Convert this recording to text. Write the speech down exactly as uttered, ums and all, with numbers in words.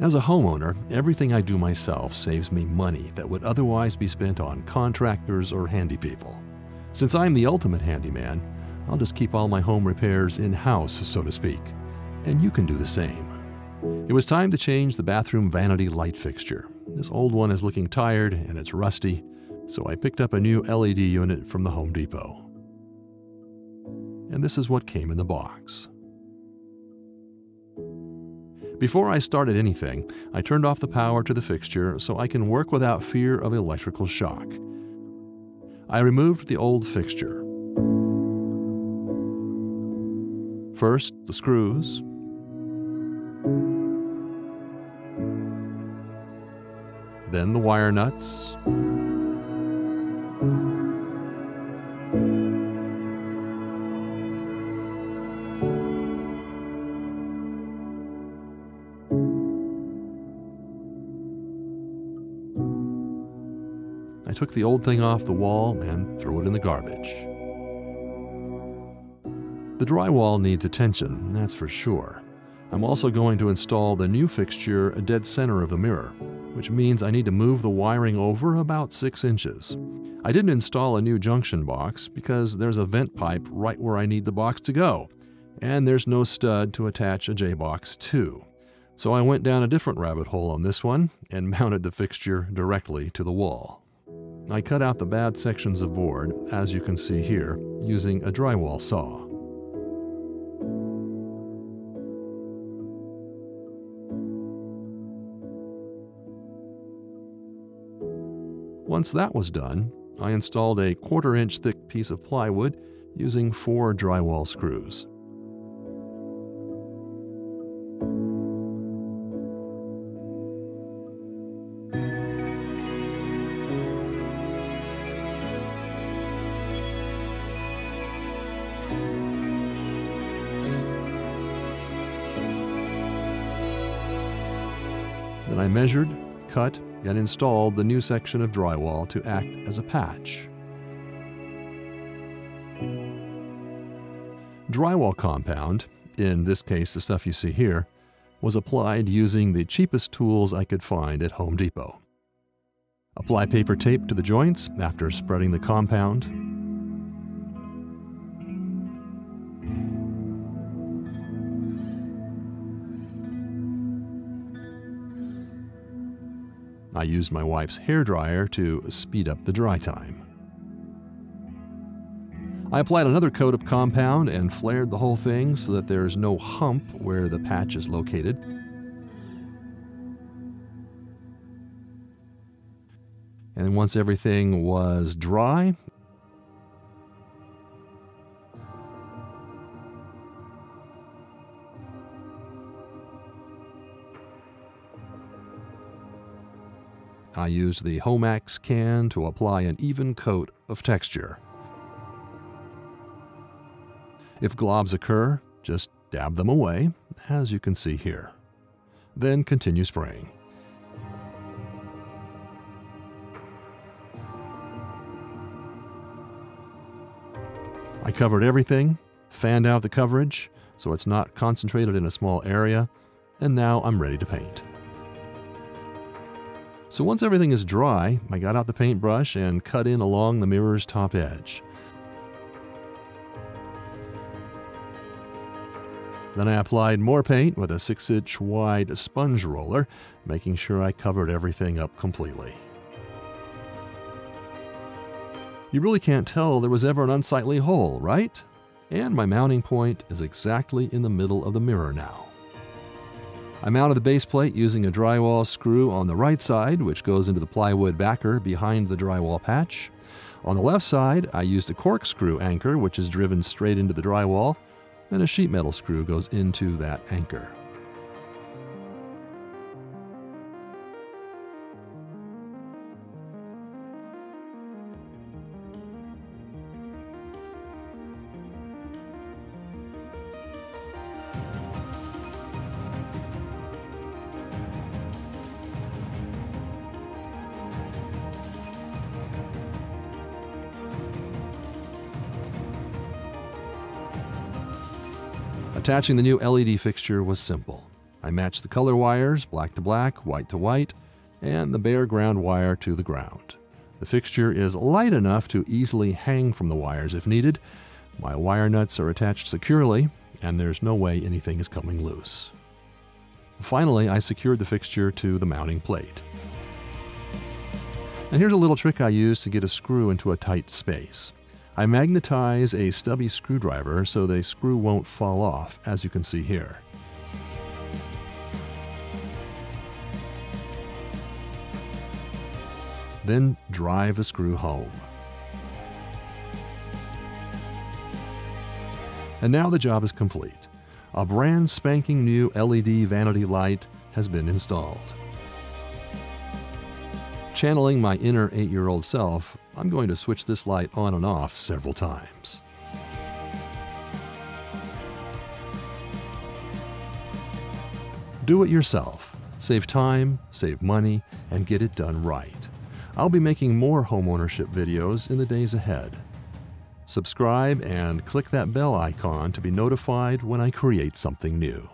As a homeowner, everything I do myself saves me money that would otherwise be spent on contractors or handy people. Since I'm the ultimate handyman, I'll just keep all my home repairs in-house, so to speak, and you can do the same. It was time to change the bathroom vanity light fixture. This old one is looking tired and it's rusty, so I picked up a new L E D unit from the Home Depot. And this is what came in the box. Before I started anything, I turned off the power to the fixture so I can work without fear of electrical shock. I removed the old fixture. First, the screws. Then the wire nuts. I took the old thing off the wall and threw it in the garbage. The drywall needs attention, that's for sure. I'm also going to install the new fixture dead center of the mirror, which means I need to move the wiring over about six inches. I didn't install a new junction box because there's a vent pipe right where I need the box to go, and there's no stud to attach a J-box to. So I went down a different rabbit hole on this one and mounted the fixture directly to the wall. I cut out the bad sections of board, as you can see here, using a drywall saw. Once that was done, I installed a quarter-inch thick piece of plywood using four drywall screws. Then I measured, cut, and installed the new section of drywall to act as a patch. Drywall compound, in this case the stuff you see here, was applied using the cheapest tools I could find at Home Depot. Apply paper tape to the joints after spreading the compound. I used my wife's hairdryer to speed up the dry time. I applied another coat of compound and flared the whole thing so that there is no hump where the patch is located. And once everything was dry, I used the Homax can to apply an even coat of texture. If globs occur, just dab them away, as you can see here. Then continue spraying. I covered everything, fanned out the coverage so it's not concentrated in a small area, and now I'm ready to paint. So once everything is dry, I got out the paintbrush and cut in along the mirror's top edge. Then I applied more paint with a six inch wide sponge roller, making sure I covered everything up completely. You really can't tell there was ever an unsightly hole, right? And my mounting point is exactly in the middle of the mirror now. I mounted the base plate using a drywall screw on the right side, which goes into the plywood backer behind the drywall patch. On the left side, I used a corkscrew anchor, which is driven straight into the drywall, and a sheet metal screw goes into that anchor. Attaching the new L E D fixture was simple. I I match the color wires, black to black, white to white, and the bare ground wire to the ground. The fixture is light enough to easily hang from the wires if needed. My wire nuts are attached securely, and there's no way anything is coming loose. Finally, I secured the fixture to the mounting plate. And here's a little trick I use to get a screw into a tight space. I magnetize a stubby screwdriver so the screw won't fall off, as you can see here. Then drive the screw home. And now the job is complete. A brand spanking new L E D vanity light has been installed. Channeling my inner eight-year-old self, I'm going to switch this light on and off several times. Do it yourself. Save time, save money, and get it done right. I'll be making more homeownership videos in the days ahead. Subscribe and click that bell icon to be notified when I create something new.